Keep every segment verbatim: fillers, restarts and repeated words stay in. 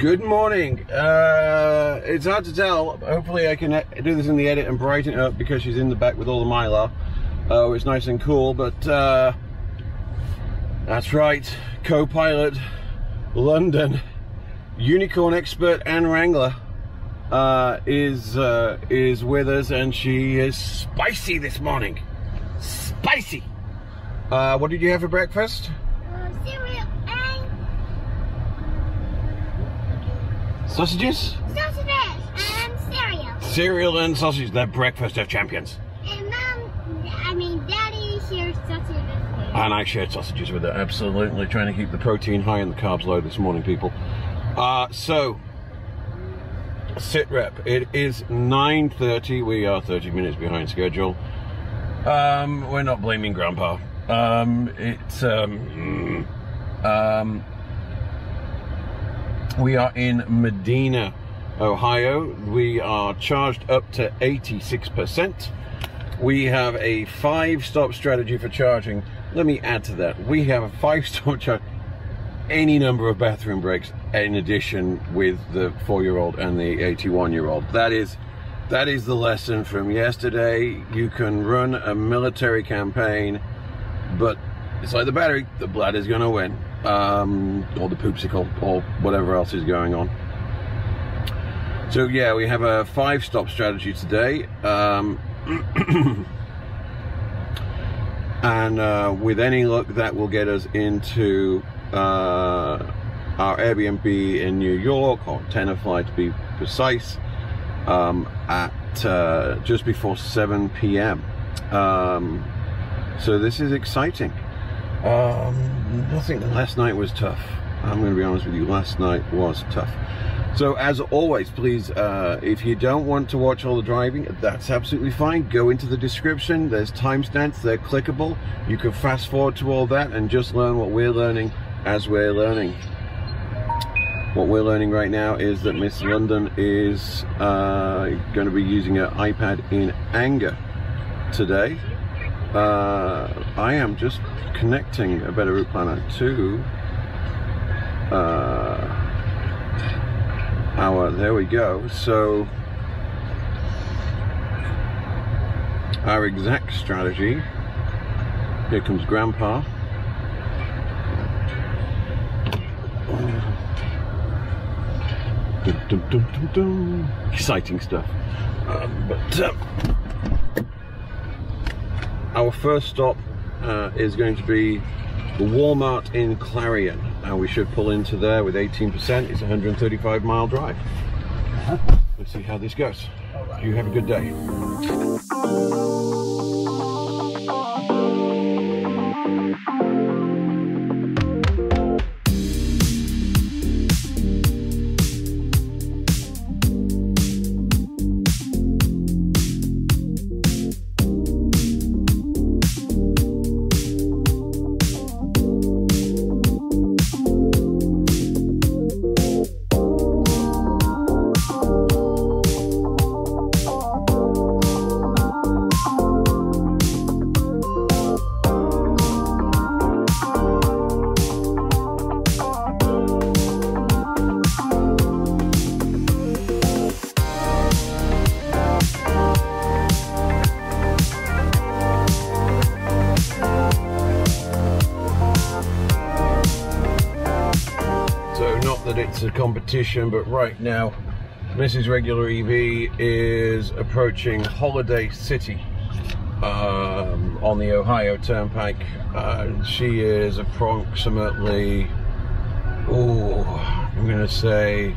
Good morning. Uh, it's hard to tell. Hopefully I can do this in the edit and brighten it up because she's in the back with all the Mylar, uh, which is nice and cool, but uh, that's right. Co-pilot, London, unicorn expert Anne Wrangler uh, is, uh, is with us, and she is spicy this morning. Spicy! Uh, what did you have for breakfast? Sausages? Sausages and cereal. Cereal and sausages, the breakfast of champions. And Mum, I mean Daddy shared sausages with her. And I shared sausages with her, absolutely. Trying to keep the protein high and the carbs low this morning, people. Uh, so, sit rep. It is nine thirty. We are thirty minutes behind schedule. Um, we're not blaming Grandpa. Um, it's, um... um we are in Medina, Ohio. We are charged up to eighty-six percent. We have a five-stop strategy for charging. Let me add to that. We have a five-stop charge, any number of bathroom breaks in addition with the four-year-old and the eighty-one-year-old. That is, that is the lesson from yesterday. You can run a military campaign, but it's like the battery, the bladder's gonna win. Um, or the poopsicle, or whatever else is going on. So yeah, we have a five-stop strategy today, um, and uh, with any luck, that will get us into uh, our Airbnb in New York, or Tenafly to be precise, um, at uh, just before seven P M Um, so this is exciting. Um, I think last night was tough. I'm going to be honest with you, last night was tough. So as always, please, uh, if you don't want to watch all the driving, that's absolutely fine. Go into the description, there's timestamps, they're clickable. You can fast forward to all that and just learn what we're learning as we're learning. What we're learning right now is that Miss London is uh, going to be using her iPad in anger today. Uh, I am just connecting a better route planner to uh, our, there we go, so our exact strategy, here comes Grandpa. Dum, dum, dum, dum, dum. Exciting stuff. Um, but, uh, Our first stop uh, is going to be the Walmart in Clarion, and we should pull into there with eighteen percent. It's a one hundred thirty-five mile drive. Uh-huh. Let's see how this goes. All right. You have a good day. A competition, but right now Missus Regular E V is approaching Holiday City um, on the Ohio Turnpike. Uh, she is approximately, oh, I'm gonna say,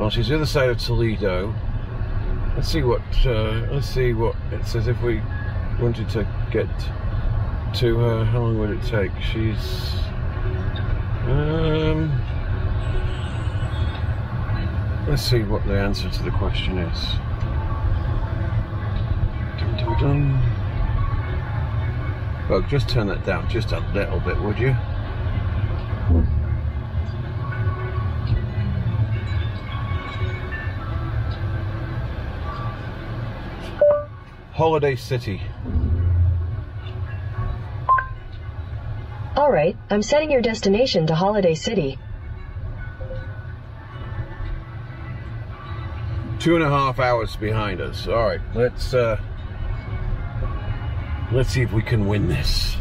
well, she's the other side of Toledo. Let's see what uh, let's see what it says. If we wanted to get to her, how long would it take? She's um let's see what the answer to the question is. Dun, dun, dun. Oh, just turn that down just a little bit, would you? Holiday City. All right, I'm setting your destination to Holiday City. two and a half hours behind us. All right, let's uh, let's see if we can win this.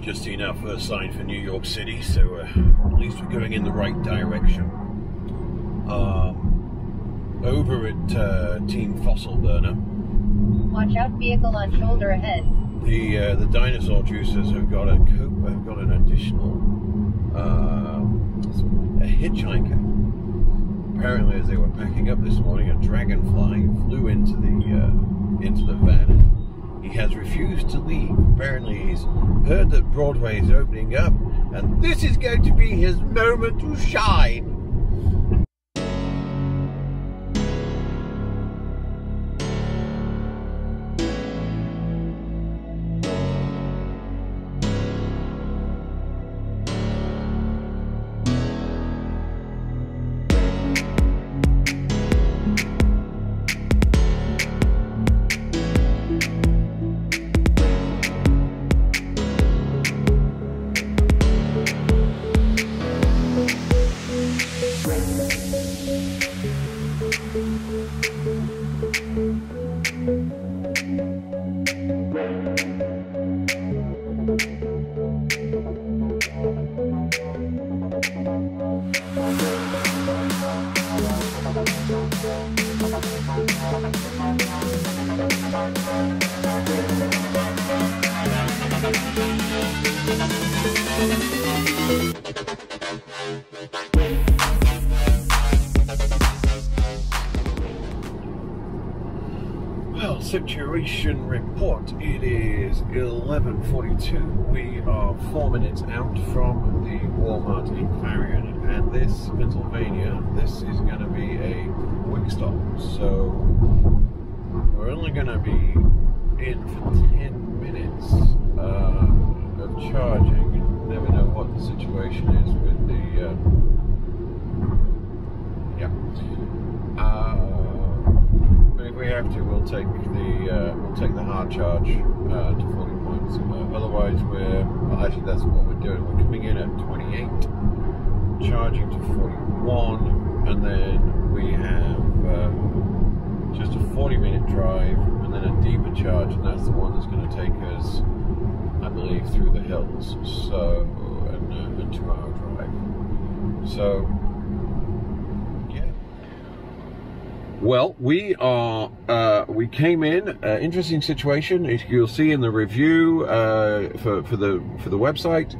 Just seen our first sign for New York City, so uh, at least we're going in the right direction. Um, over at uh, Team Fossil Burner. Watch out, vehicle on shoulder ahead. The uh, the dinosaur juicers have got a cope, have got an additional uh, a hitchhiker. Apparently, as they were packing up this morning, a dragonfly flew into the uh, into the van. He has refused to leave. Apparently he's heard that Broadway is opening up, and this is going to be his moment to shine. Situation report. It is eleven forty-two. We are four minutes out from the Walmart in Clarion, and this Pennsylvania, this is going to be a quick stop. So we're only going to be in for ten minutes uh, of charging. You never know what the situation is with the. Uh, yeah. Uh, If we have to, we'll take the uh, we'll take the hard charge uh, to forty points. Uh, otherwise, we're well, actually that's what we're doing. We're coming in at twenty-eight, charging to forty-one, and then we have uh, just a forty-minute drive, and then a deeper charge, and that's the one that's going to take us, I believe, through the hills. So, and uh, a two-hour drive. So. Well, we are, uh, we came in, uh, interesting situation, as you'll see in the review uh, for, for, the, for the website,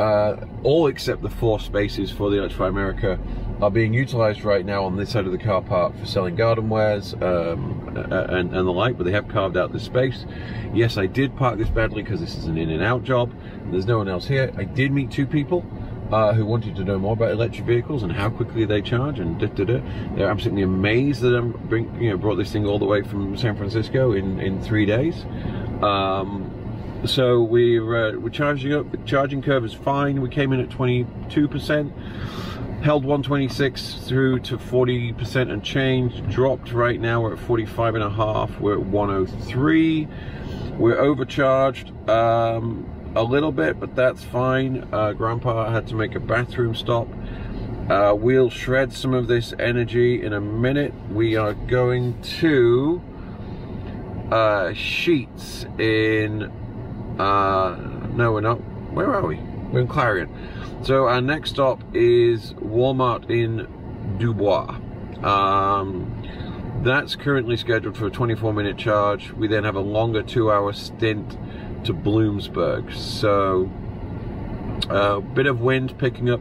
uh, all except the four spaces for the Electrify America are being utilized right now on this side of the car park for selling garden wares um, and, and the like, but they have carved out this space. Yes, I did park this badly because this is an in and out job, and there's no one else here. I did meet two people. Uh, who wanted to know more about electric vehicles and how quickly they charge, and da, da, da. They're absolutely amazed that I'm bring, you know, brought this thing all the way from San Francisco in in three days. Um, so we're uh, we're charging up. The charging curve is fine. We came in at twenty-two percent, held one twenty-six through to forty percent and change. Dropped right now. We're at forty-five and a half. We're at one oh three. We're overcharged. Um, a little bit, but that's fine. Uh, grandpa had to make a bathroom stop. Uh, we'll shred some of this energy in a minute. We are going to uh, Sheets in uh, no we're not where are we we're in Clarion. So our next stop is Walmart in Dubois. um, that's currently scheduled for a twenty-four minute charge. We then have a longer two hour stint to Bloomsburg. So a uh, bit of wind picking up,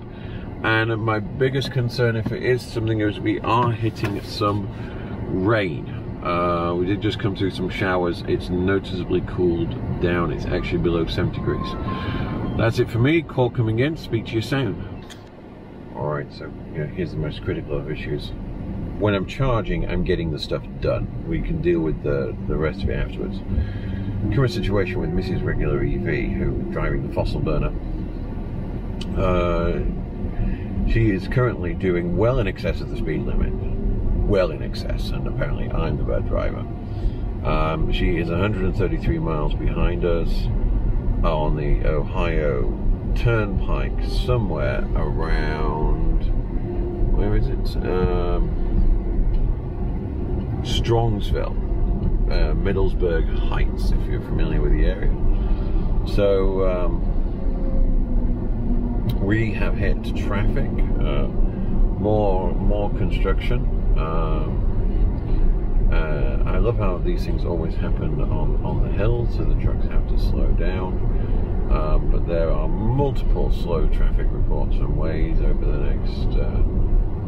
and my biggest concern, if it is something, is we are hitting some rain. Uh, we did just come through some showers. It's noticeably cooled down. It's actually below seventy degrees. That's it for me. Call coming in. Speak to you soon. Alright, so yeah, here's the most critical of issues. When I'm charging, I'm getting the stuff done. We can deal with the, the rest of it afterwards. Current situation with Missus Regular E V, who is driving the Fossil Burner. Uh, she is currently doing well in excess of the speed limit. Well in excess, and apparently I'm the bad driver. Um, she is one hundred thirty-three miles behind us on the Ohio Turnpike, somewhere around, where is it? Um, Strongsville. Uh, Middlesburg Heights, if you're familiar with the area. So um, we have hit traffic, uh, more more construction. Um, uh, I love how these things always happen on, on the hill, so the trucks have to slow down. Um, but there are multiple slow traffic reports from Waze over the next uh,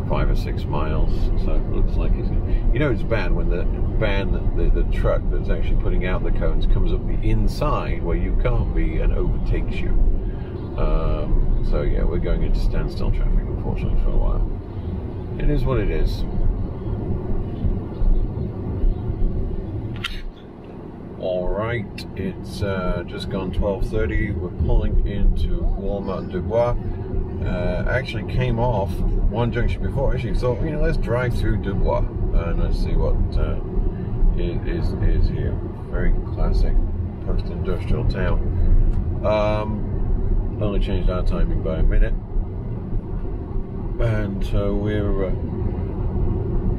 five or six miles, so it looks like it's, you know, it's bad when the van, the, the truck that's actually putting out the cones comes up the inside where you can't be and overtakes you. Um, so yeah, we're going into standstill traffic, unfortunately, for a while. It is what it is. Alright, it's uh, just gone twelve thirty, we're pulling into Walmart Dubois. Uh, actually came off one junction before. Actually thought, you know, let's drive through Dubois and let's see what uh, is, is here. Very classic post-industrial town. Um, only changed our timing by a minute, and so we're uh,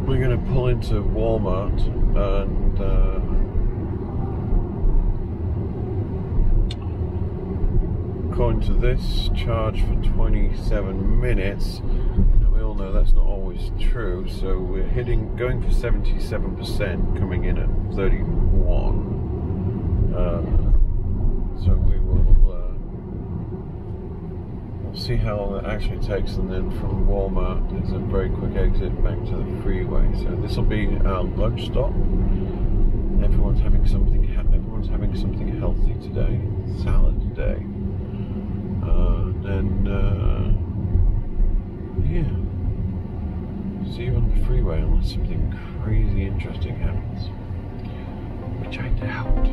we're going to pull into Walmart and. Uh, According to this, charge for twenty-seven minutes. We all know that's not always true, so we're hitting, going for seventy-seven percent, coming in at thirty-one. Uh, so we will uh, we'll see how long that actually takes, and then from Walmart there's a very quick exit back to the freeway. So this will be our lunch stop. Everyone's having something. Everyone's having something healthy today. Salad day. Uh, and uh, yeah, see you on the freeway unless something crazy interesting happens, which I doubt.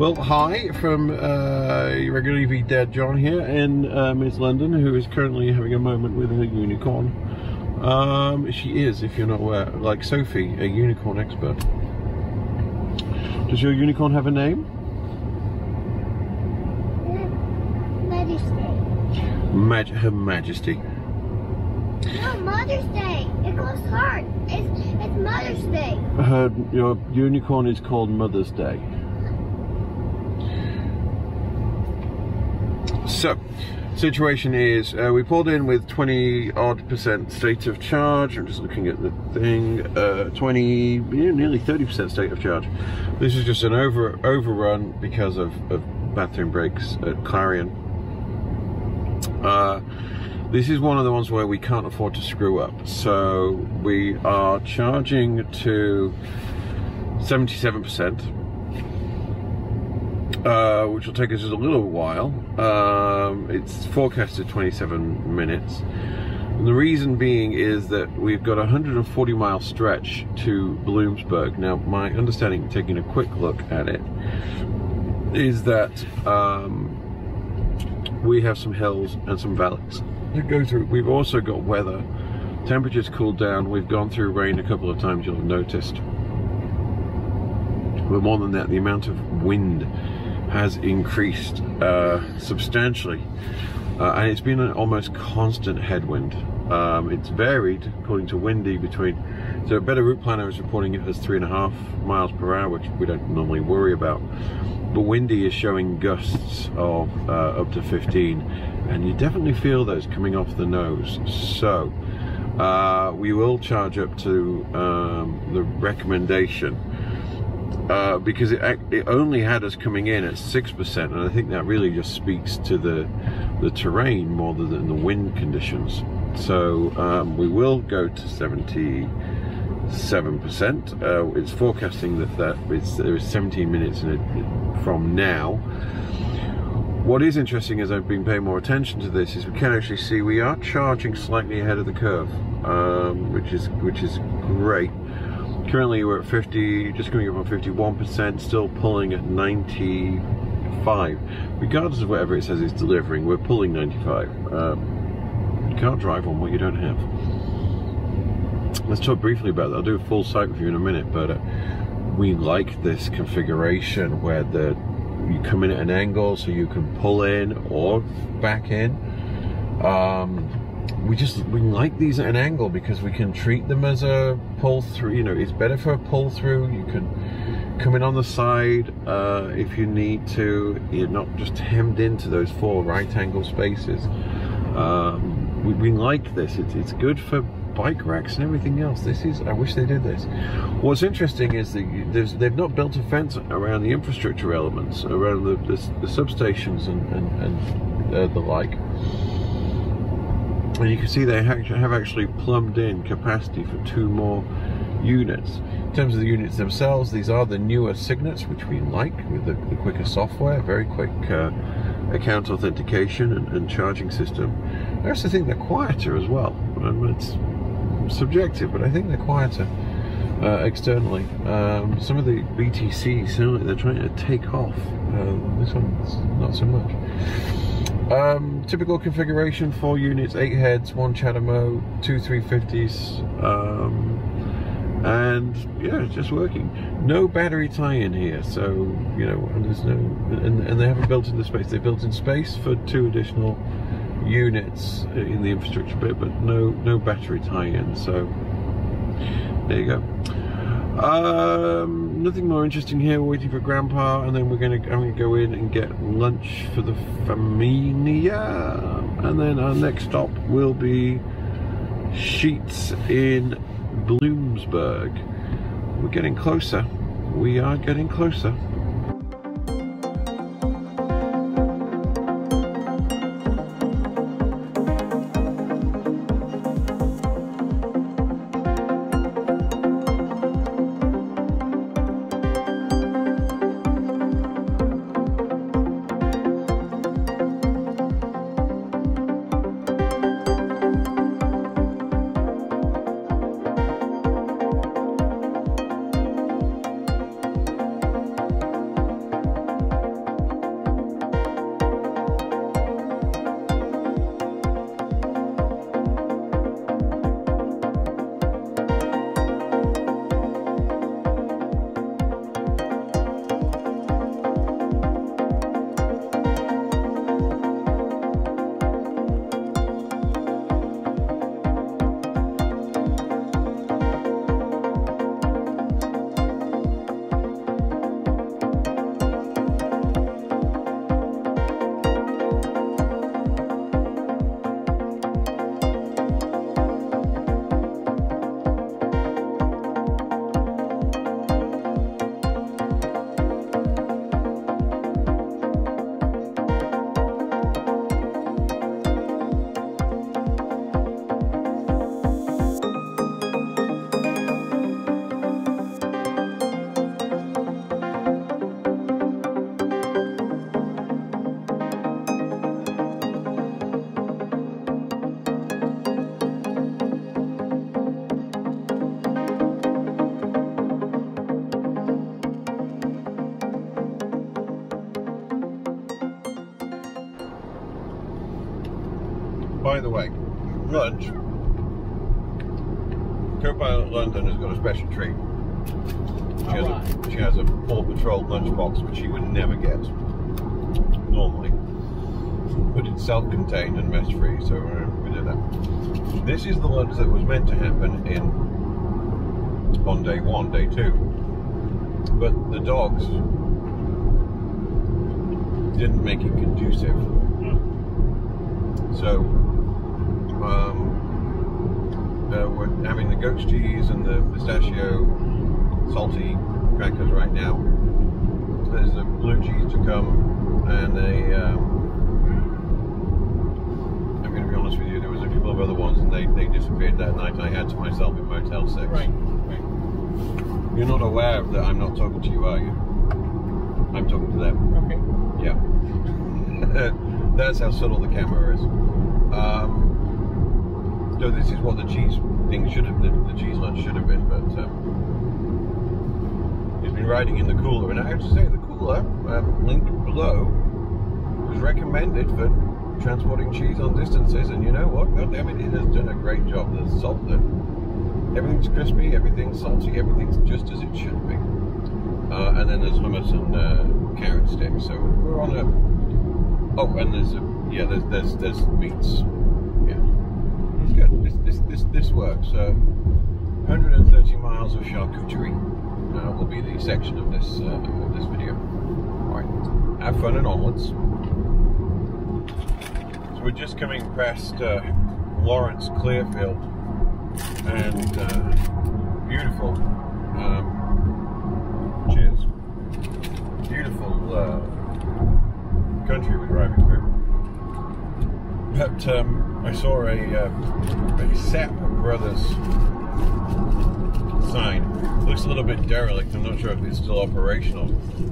Well, hi from uh, Regular E V Dad John here, and uh, Miss London, who is currently having a moment with her unicorn. Um, she is, if you're not aware, like Sophie, a unicorn expert. Does your unicorn have a name? Majesty. Mag her Majesty. No, Mother's Day. It goes hard. It's, it's Mother's Day. Her, your unicorn is called Mother's Day. So, situation is, uh, we pulled in with twenty odd percent state of charge. I'm just looking at the thing. Uh, twenty, yeah, nearly thirty percent state of charge. This is just an over overrun because of, of bathroom breaks at Clarion. Uh, this is one of the ones where we can't afford to screw up. So we are charging to seventy-seven percent. Uh, which will take us just a little while. Um, it's forecasted twenty-seven minutes. And the reason being is that we've got a one hundred forty mile stretch to Bloomsburg. Now, my understanding, taking a quick look at it, is that um, we have some hills and some valleys to go through. We've also got weather. Temperatures cooled down. We've gone through rain a couple of times, you'll have noticed. But more than that, the amount of wind has increased uh, substantially, uh, and it's been an almost constant headwind. Um, it's varied according to windy between, so a better route planner is reporting it as three and a half miles per hour, which we don't normally worry about, but windy is showing gusts of uh, up to fifteen, and you definitely feel those coming off the nose. So uh, we will charge up to um, the recommendation. Uh, because it, it only had us coming in at six percent, and I think that really just speaks to the the terrain more than the wind conditions. So um, we will go to seventy-seven percent. Uh, it's forecasting that, that it's, there is seventeen minutes in it from now. What is interesting, as I've been paying more attention to this, is we can actually see we are charging slightly ahead of the curve, um, which is which is great. Currently we're at fifty, just coming up on fifty-one percent, still pulling at ninety-five. Regardless of whatever it says it's delivering, we're pulling ninety-five. Um, you can't drive on what you don't have. Let's talk briefly about that. I'll do a full site review in a minute, but uh, we like this configuration where the you come in at an angle so you can pull in or back in. Um, we just we like these at an angle because we can treat them as a pull through. You know, it's better for a pull through. You can come in on the side uh, if you need to. You're not just hemmed into those four right angle spaces. Um, we, we like this. It's, it's good for bike racks and everything else. This is, I wish they did this. What's interesting is that you, there's, they've not built a fence around the infrastructure elements, around the, the, the substations and, and, and uh, the like. And you can see they have actually plumbed in capacity for two more units. In terms of the units themselves, these are the newer Signets, which we like, with the, the quicker software, very quick uh, account authentication and, and charging system. I also think they're quieter as well. Um, it's subjective, but I think they're quieter uh, externally. Um, some of the B T C sound like they're trying to take off. Uh, this one's not so much. Um, typical configuration, four units, eight heads, one CHAdeMO, two three fifties, um, and yeah, it's just working. No battery tie-in here, so, you know, and there's no, and, and they haven't built in the space. They built in space for two additional units in the infrastructure bit, but no, no battery tie-in, so there you go. Um, Nothing more interesting here. We're waiting for Grandpa, and then we're gonna. I'm gonna go in and get lunch for the familia, and then our next stop will be Sheets in Bloomsburg. We're getting closer. We are getting closer. by the way, lunch, Copilot London has got a special treat. She has, right. a, she has a Paw Patrol lunchbox, which she would never get normally, but it's self-contained and mess-free, so we did that. This is the lunch that was meant to happen in on day one, day two, but the dogs didn't make it conducive. So um, uh, we're having the goat's cheese and the pistachio salty crackers right now. There's a blue cheese to come, and a um, I'm going to be honest with you, there was a couple of other ones, and they, they disappeared that night. I had to myself in Motel six. Right, right. You're not aware that I'm not talking to you, are you? I'm talking to them. Okay. Yeah. That's how subtle the camera is. Um, so this is what the cheese thing should have, the, the cheese lunch should have been, but um, it's been riding in the cooler, and I have to say the cooler, um, linked below, was recommended for transporting cheese on distances, and you know what, God damn it, it has done a great job. The salt, the, everything's crispy, everything's salty, everything's just as it should be. Uh, and then there's hummus and uh, carrot sticks, so we're on a... Oh, and there's a, yeah, there's there's there's meats. Yeah, it's good. This this this this works. Uh, one hundred thirty miles of charcuterie uh, will be the section of this uh, of this video. All right, have fun and onwards. So we're just coming past uh, Lawrence Clearfield, and uh, beautiful. Um, cheers. Beautiful. Uh, country we're driving through. But um, I saw a, uh, a Sapp Brothers sign. Looks a little bit derelict. I'm not sure if it's still operational.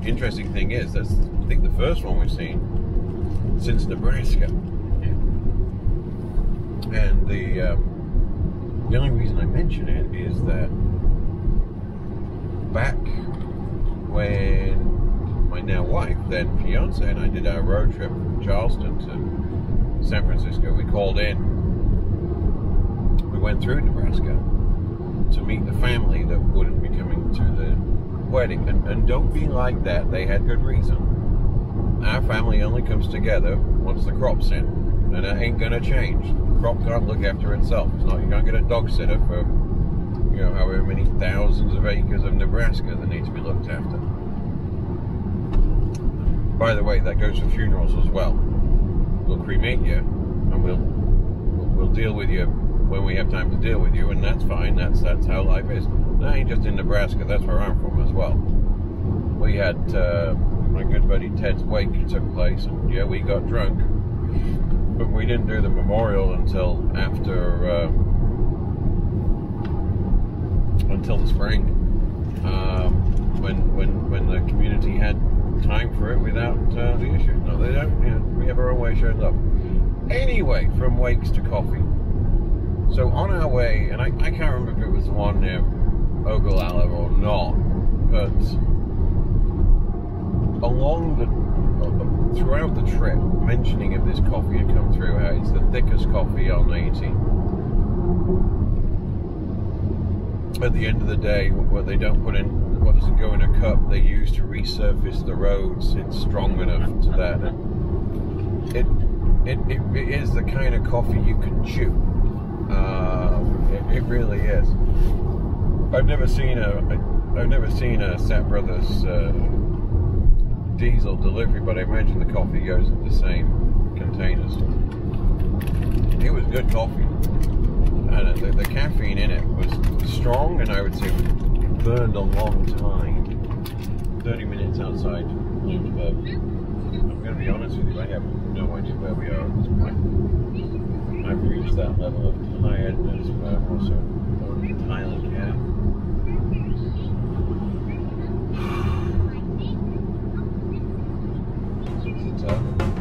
Interesting thing is, that's I think the first one we've seen since Nebraska. And the um, the only reason I mention it is that back when my now wife, then fiance, and I did our road trip from Charleston to San Francisco, we called in, we went through Nebraska to meet the family that wouldn't be coming to the wedding, and, and don't be like that, they had good reason. Our family only comes together once the crop's in, and it ain't gonna change. The crop can't look after itself. It's not, you can't get a dog sitter for, you know, however many thousands of acres of Nebraska that need to be looked after. By the way, that goes for funerals as well. We'll cremate you, and we'll we'll deal with you when we have time to deal with you, and that's fine. That's that's how life is. That ain't just in Nebraska. That's where I'm from as well. We had uh, my good buddy Ted's wake took place, and yeah, we got drunk, but we didn't do the memorial until after uh, until the spring, um, when when when the community had time for it without uh, the issue. No, they don't. You know, we have our own way, showed up. Anyway, from wakes to coffee. So on our way, and I, I can't remember if it was the one near Ogallala or not, but along the, throughout the trip, mentioning of this coffee had come through, how it's the thickest coffee on eighteen. At the end of the day, what they don't put in, what doesn't go in a cup, they use to resurface the roads. It's strong enough to that. It it, it, it is the kind of coffee you can chew. Uh, it, it really is. I've never seen a I, I've never seen a Sapp Brothers uh, diesel delivery, but I imagine the coffee goes in the same containers. It was good coffee, and the, the caffeine in it was strong, and I would say burned a long time. thirty minutes outside Bloomsburg. I'm going to be honest with you, I have no idea where we are at this point. I've reached that level of tiredness where I also don't entirely care. It's tough.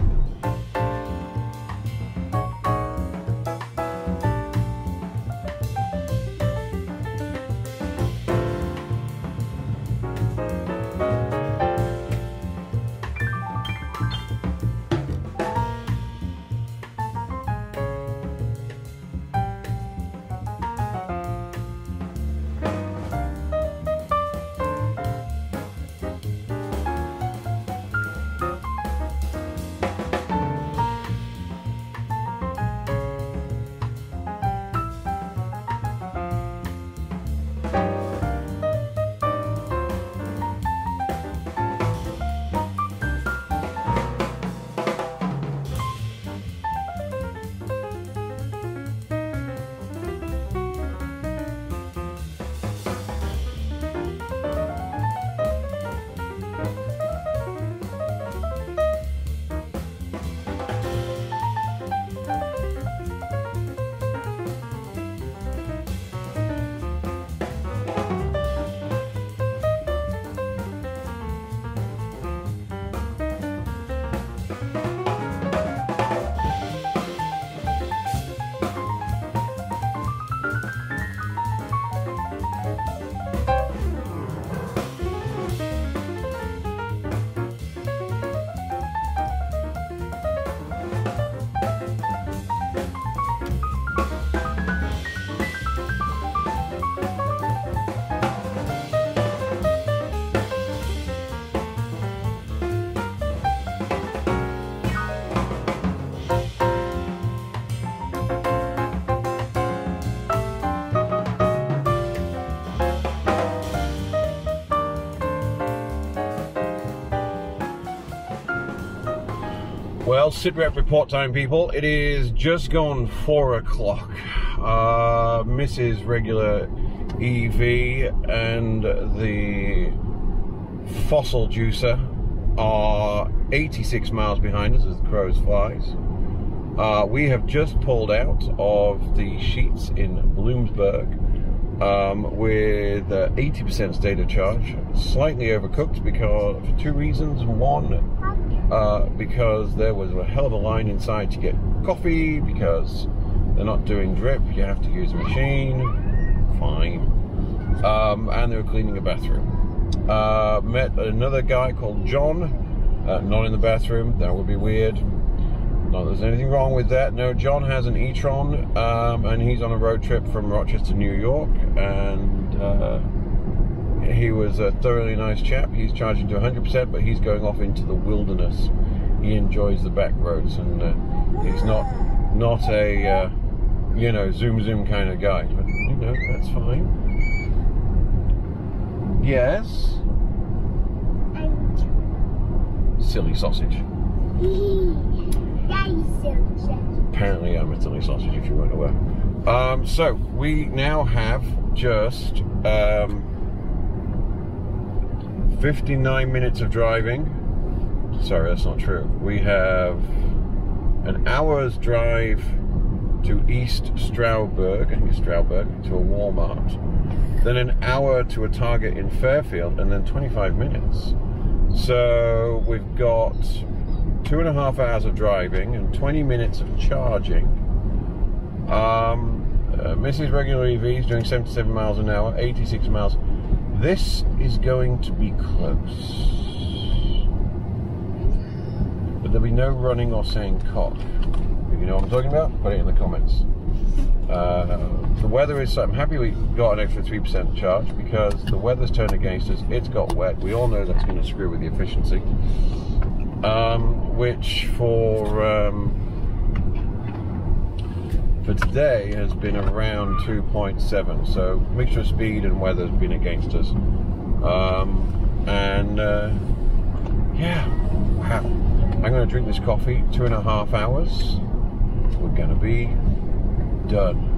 Well, sitrep report time, people. It is just gone four o'clock. Uh, Missus Regular E V and the Fossil Juicer are eighty-six miles behind us as the crow flies. Uh, we have just pulled out of the Sheets in Bloomsburg um, with eighty percent uh, state of charge. Slightly overcooked because for two reasons. One, uh, because there was a hell of a line inside to get coffee because they're not doing drip. You have to use a machine. Fine. Um, and they were cleaning a bathroom. Uh, met another guy called John, uh, not in the bathroom. That would be weird. Not that there's anything wrong with that. No, John has an e-tron, um, and he's on a road trip from Rochester, New York, and uh, he was a thoroughly nice chap. He's charging to one hundred percent, but he's going off into the wilderness. He enjoys the back roads, and uh, he's not not a uh, you know, zoom zoom kind of guy. But you know, that's fine. Yes. Silly sausage. Apparently I'm a silly sausage, if you weren't aware. Um, so, we now have just um, fifty-nine minutes of driving. Sorry, that's not true. We have an hour's drive to East Stroudsburg, I think it's Stroudsburg, to a Walmart. Then an hour to a Target in Fairfield, and then twenty-five minutes. So we've got two and a half hours of driving and twenty minutes of charging. Um, uh, Missus Regular E V is doing seventy-seven miles an hour, eighty-six miles. This is going to be close. But there'll be no running or saying cock. If you know what I'm talking about, put it in the comments. Uh, the weather is, I'm happy we got an extra three percent charge because the weather's turned against us. It's got wet. We all know that's going to screw with the efficiency. Um, which for um, for today has been around two point seven. So mixture of speed and weather's been against us. Um, and uh, yeah, wow. I'm going to drink this coffee. Two and a half hours. We're going to be done.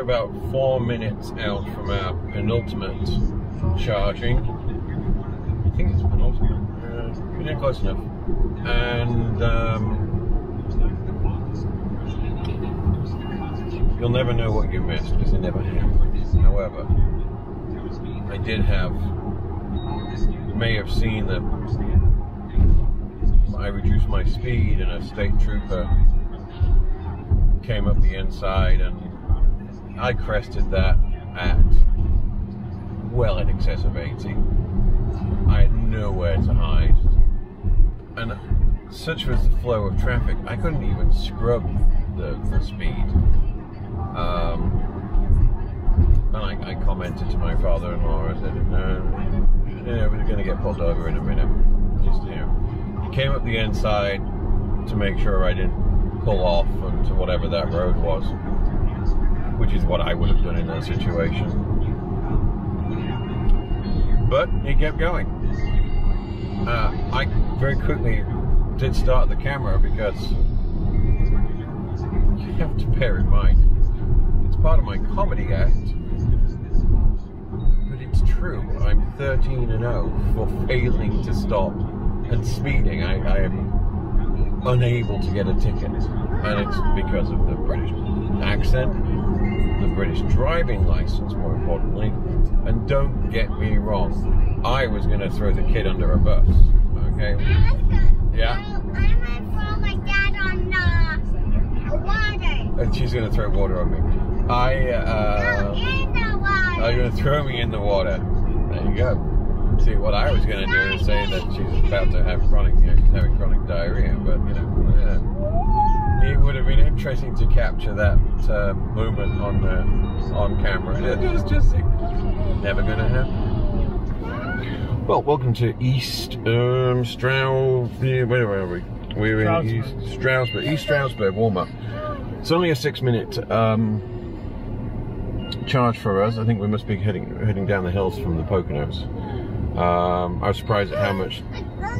About four minutes out from our penultimate charging. I think it's penultimate. Uh, yeah, close enough. And um, You'll never know what you missed because it never happened. However, I did have, you may have seen that I reduced my speed and a state trooper came up the inside and I crested that at well in excess of eighty. I had nowhere to hide. And such was the flow of traffic, I couldn't even scrub the, the speed. Um, and I, I commented to my father-in-law, I said, no, yeah, we're going to get pulled over in a minute. Just, you know, he came up the inside to make sure I didn't pull off onto whatever that road was, which is what I would have done in that situation. But he kept going. Uh, I very quickly did start the camera because you have to bear in mind, it's part of my comedy act, but it's true. I'm thirteen and oh for failing to stop and speeding. I, I am unable to get a ticket, and it's because of the British accent, the British driving license more importantly, and don't get me wrong. I was going to throw the kid under a bus, okay? Yeah? I'm going to throw my dad on the water. And she's going to throw water on me. I, uh... No, in the water. Are you going to throw me in the water? There you go. See, what I was going to do is say that she's about to have chronic, having chronic diarrhea, but, you know, yeah. It would have been interesting to capture that uh, moment on uh, on camera. It was just never going to happen. Well, welcome to East um, Stroudsburg. Where are we? We're in East Stroudsburg. East Stroudsburg, Walmart. It's only a six-minute um, charge for us. I think we must be heading heading down the hills from the Poconos. Um, I was surprised at how much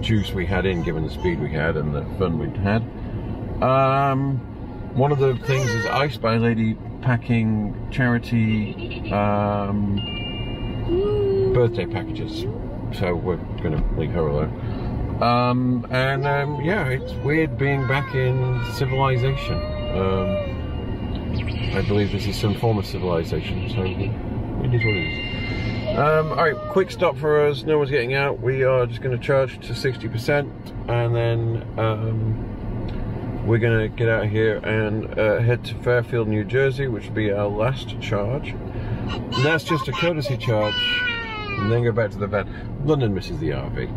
juice we had in, given the speed we had and the fun we'd had. Um, one of the things is Iced by Lady packing charity um, birthday packages. So we're gonna leave her alone. Um, and um, yeah, it's weird being back in civilization. Um, I believe this is some form of civilization, so it is what it is. Um, all right, quick stop for us. No one's getting out. We are just gonna charge to sixty percent, and then um, we're gonna get out of here and uh, head to Fairfield, New Jersey, which will be our last charge. And that's just a courtesy charge. And then go back to the van. London misses the R V. So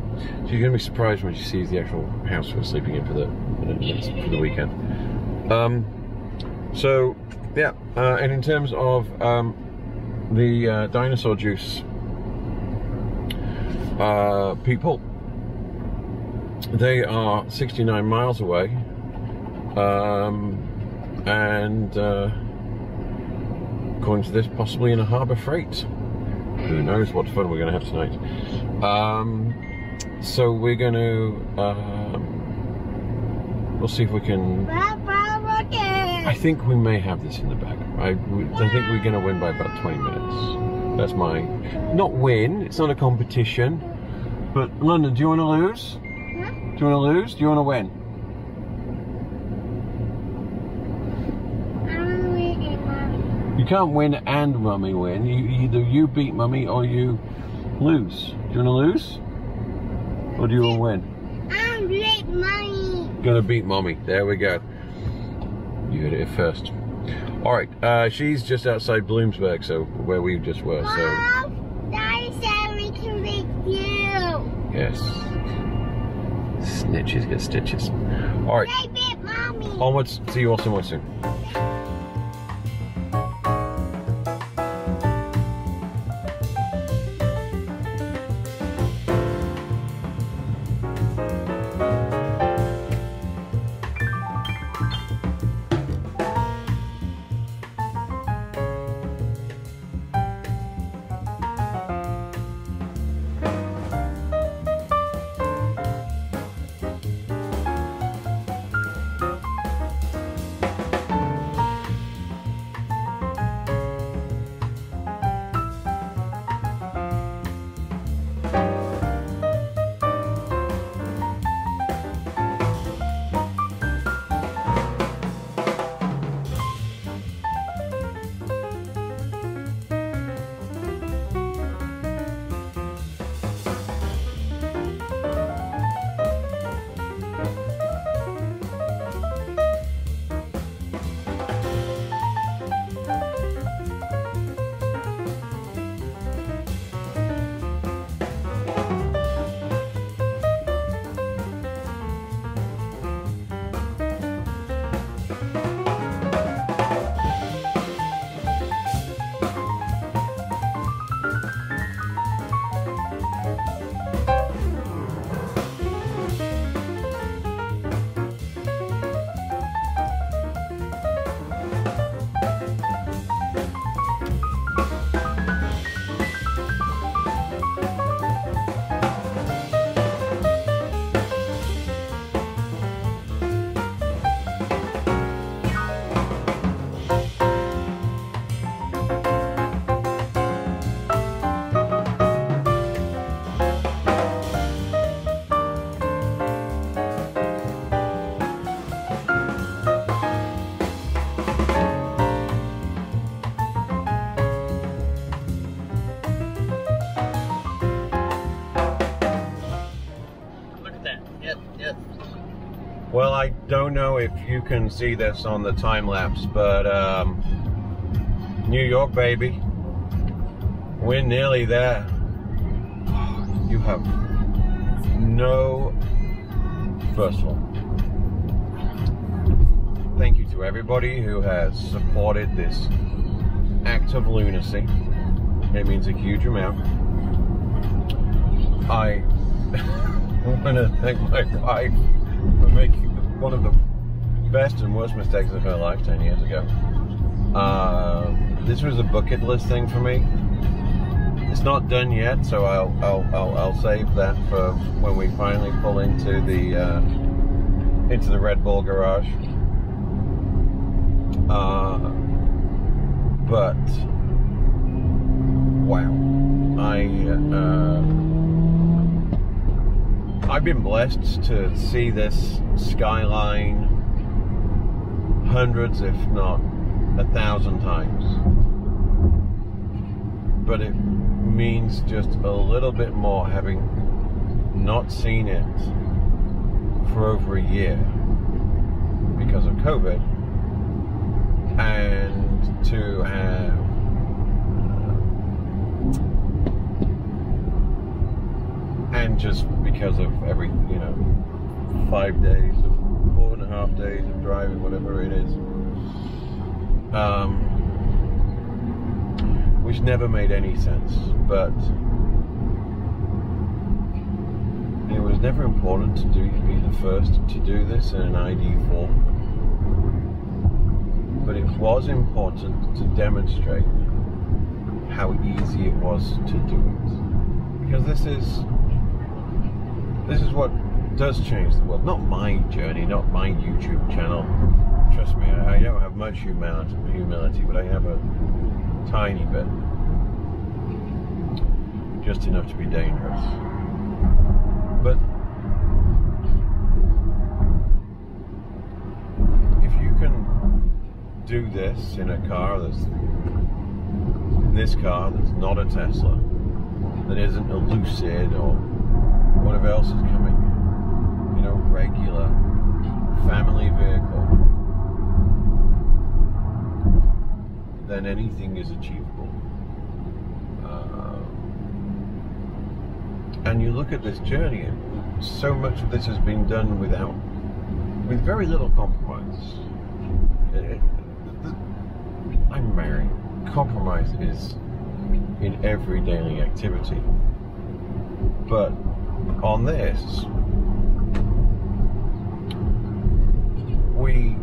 you're going to be surprised when she sees the actual house we're sleeping in for the, for the weekend. Um, so, yeah. Uh, and in terms of um, the uh, dinosaur juice uh, people, they are sixty-nine miles away. Um, and uh, according to this, possibly in a Harbor Freight. Who knows what fun we're going to have tonight. Um, so we're going to, um, we'll see if we can, I think we may have this in the bag. I, I think we're going to win by about twenty minutes. That's my, not win, it's not a competition, but London, do you want to lose? Huh? Do you want to lose? Do you want to win? You can't win and mummy win. You, either you beat mummy or you lose. Do you want to lose? Or do you want to win? I'm beat mummy. Gonna beat mummy. There we go. You heard it first. All right. Uh, she's just outside Bloomsburg, so where we just were. Mom, so. Daddy said we can beat you. Yes. Snitches get stitches. All right. They beat mummy. Onwards. See you all somewhere soon. Well, I don't know if you can see this on the time lapse, but um, New York, baby, we're nearly there. Oh, you have no, first of all, thank you to everybody who has supported this act of lunacy. It means a huge amount. I want to thank my wife for making one of the best and worst mistakes of her life ten years ago. Uh, this was a bucket list thing for me. It's not done yet, so I'll I'll I'll, I'll save that for when we finally pull into the uh, into the RedBall Garage. Uh, but wow, I uh, I've been blessed to see this skyline hundreds, if not a thousand times. But it means just a little bit more having not seen it for over a year because of COVID, and to have and just because of every, you know, five days or four and a half days of driving, whatever it is, um, which never made any sense, but it was never important to do, be the first to do this in an I D four, but it was important to demonstrate how easy it was to do it, because this is, this is what does change the world. Not my journey, not my YouTube channel, trust me, I don't have much humility, but I have a tiny bit, just enough to be dangerous. But if you can do this in a car that's this car that's not a Tesla, that isn't a Lucid or whatever else is coming, you know, regular family vehicle, then anything is achievable. Uh, and you look at this journey, and so much of this has been done without, with very little compromise. It, it, the, I'm married. Compromise is in every daily activity. But on this, we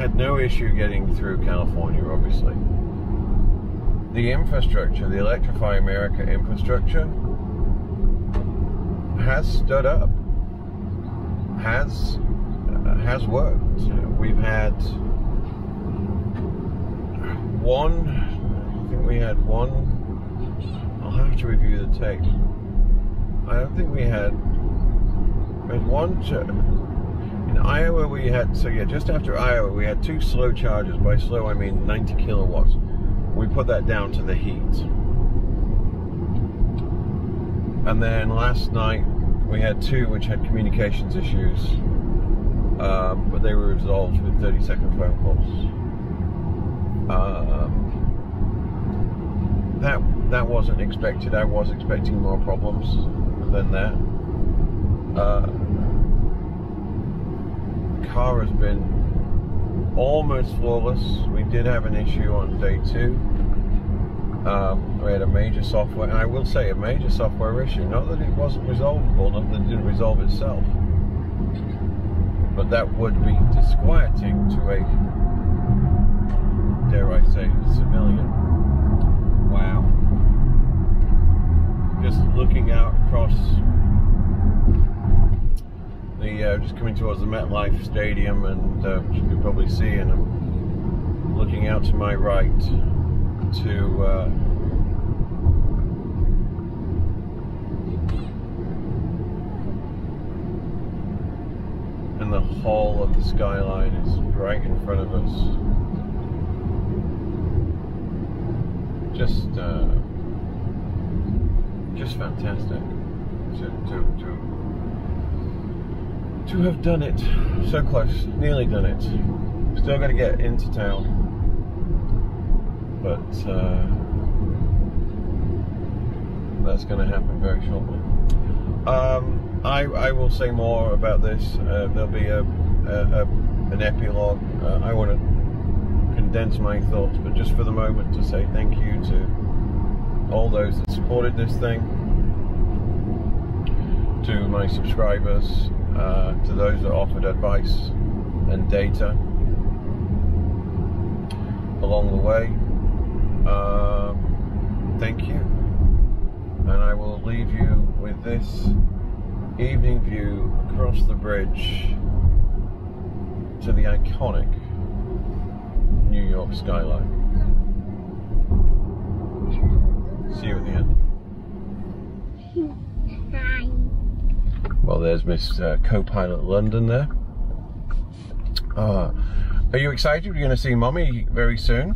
had no issue getting through California, obviously. The infrastructure, the Electrify America infrastructure, has stood up, has uh, has worked. We've had one, I think we had one, I'll have to review the tape. I don't think we had, we had one, two, in Iowa we had, so yeah, just after Iowa we had two slow chargers. By slow I mean ninety kilowatts. We put that down to the heat. And then last night we had two which had communications issues, um, but they were resolved with thirty second phone calls. Um, that, that wasn't expected. I was expecting more problems than that. Uh, car has been almost flawless. We did have an issue on day two. Um, we had a major software, and I will say a major software issue, not that it wasn't resolvable, not that it didn't resolve itself, but that would be disquieting to a, dare I say, civilian. Wow. Just looking out across the, uh, just coming towards the MetLife Stadium, and uh, you can probably see, and I'm looking out to my right to uh, and the whole of the skyline is right in front of us. Just uh, just fantastic to, to, to to have done it. So close, nearly done it. Still got to get into town. But uh, that's going to happen very shortly. Um, I, I will say more about this. Uh, there'll be a, a, a an epilogue. Uh, I want to condense my thoughts, but just for the moment to say thank you to all those that supported this thing, to my subscribers, uh, to those that offered advice and data along the way. Uh, thank you, and I will leave you with this evening view across the bridge to the iconic New York skyline. See you at the end. Hi. Well, there's Miss uh, Co-Pilot London there. Uh, are you excited? You're going to see Mommy very soon?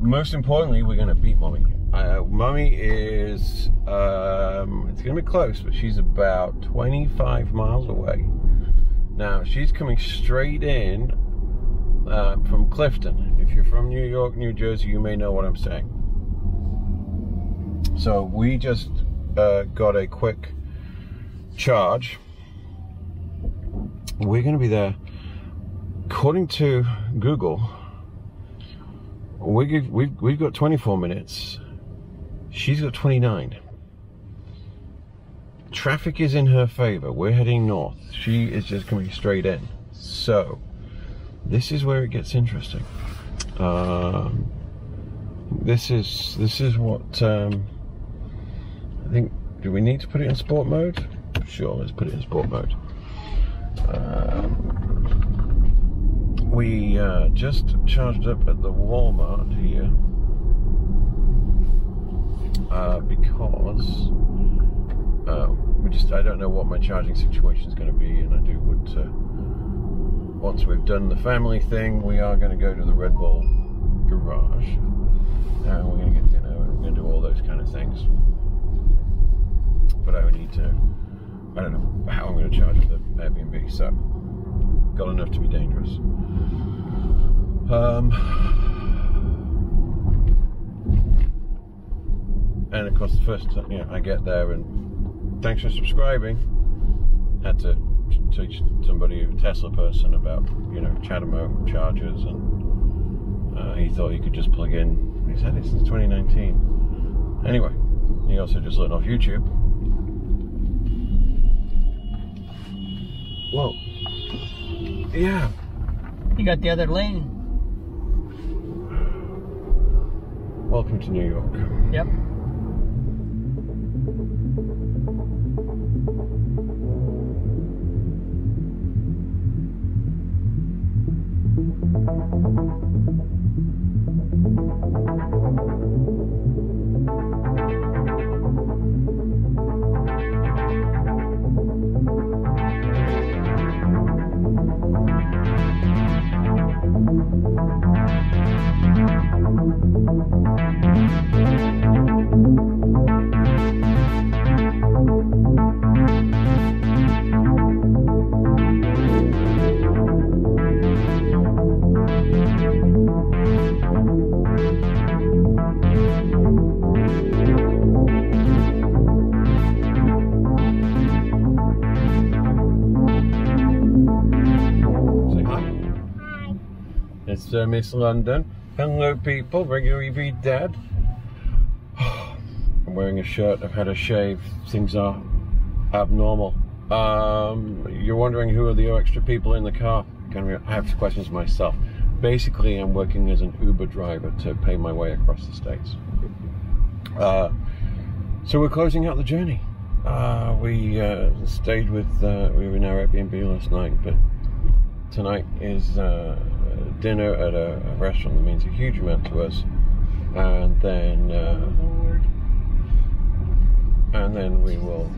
Most importantly, we're going to beat Mommy. Uh, Mommy is, um, it's going to be close, but she's about twenty-five miles away. Now, she's coming straight in uh, from Clifton. If you're from New York, New Jersey, you may know what I'm saying. So we just uh, got a quick charge. We're going to be there, according to Google, We've, we've, we've got twenty-four minutes. She's got twenty-nine. Traffic is in her favor. We're heading north. She is just coming straight in. So, this is where it gets interesting. Um, this is this is what um, I think. Do we need to put it in sport mode? Sure, let's put it in sport mode. Um, We uh, just charged up at the Walmart here uh, because uh, we just—I don't know what my charging situation is going to be, and I do want to. Once we've done the family thing, we are going to go to the RedBall Garage, and we're going to get dinner, and we're going to do all those kind of things. But I would need to—I don't know how I'm going to charge the Airbnb, so. Got enough to be dangerous. Um, and of course, the first time yeah, I get there, and thanks for subscribing. Had to teach somebody, a Tesla person, about you know CHAdeMO chargers, and uh, he thought he could just plug in. He's had it since twenty nineteen. Anyway, he also just learned off YouTube. Whoa. Yeah. You got the other lane. Welcome to New York. Yep. Uh, Miss London. Hello people, Regular E V Dad. I'm wearing a shirt, I've had a shave, things are abnormal. Um, you're wondering who are the extra people in the car? I have questions myself. Basically, I'm working as an Uber driver to pay my way across the states. Uh, so we're closing out the journey. Uh, we uh, stayed with, uh, we were in our Airbnb last night, but tonight is uh, dinner at a, a restaurant that means a huge amount to us, and then uh, and then we will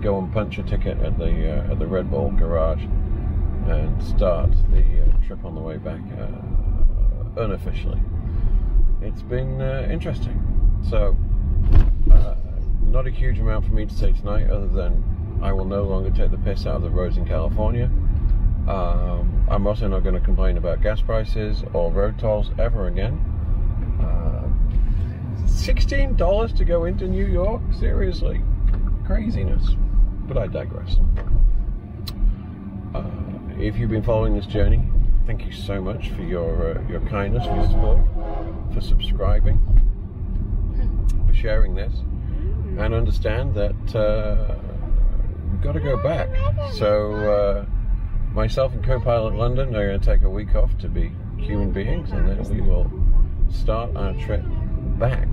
go and punch a ticket at the uh, at the RedBall Garage and start the uh, trip on the way back uh, unofficially. It's been uh, interesting, so uh, not a huge amount for me to say tonight, other than I will no longer take the piss out of the roads in California. Um, I'm also not going to complain about gas prices or road tolls ever again. Uh, sixteen dollars to go into New York? Seriously? Craziness. But I digress. Uh, if you've been following this journey, thank you so much for your uh, your kindness, for your support, for subscribing, for sharing this, and understand that uh, we've got to go back. So uh, myself and co-pilot London are going to take a week off to be human beings, and then we will start our trip back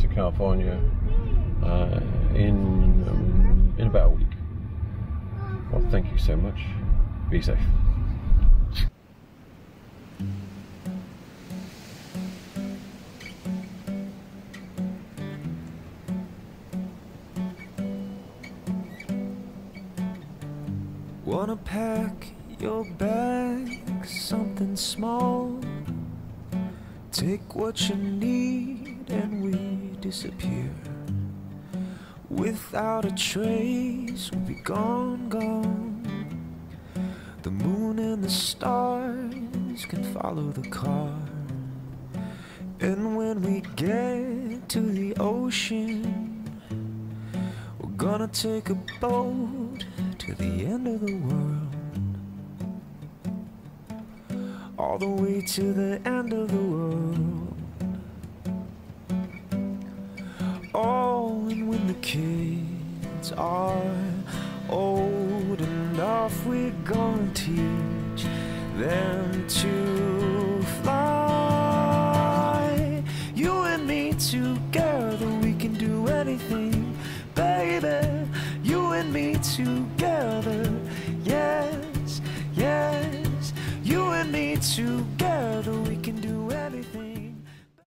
to California uh, in um, in about a week. Well, thank you so much. Be safe. Wanna pack your bag, something small. Take what you need and we disappear. Without a trace, we'll be gone, gone. The moon and the stars can follow the car. And when we get to the ocean, we're gonna take a boat to the end of the world. All the way to the end of the world. Oh, and when the kids are old enough, we're gonna teach them to fly. You and me together, we can do anything, baby. You and me together, yes, yes. You and me together.